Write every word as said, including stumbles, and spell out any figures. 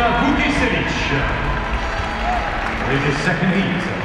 Kristina Vukicevic with his second heat.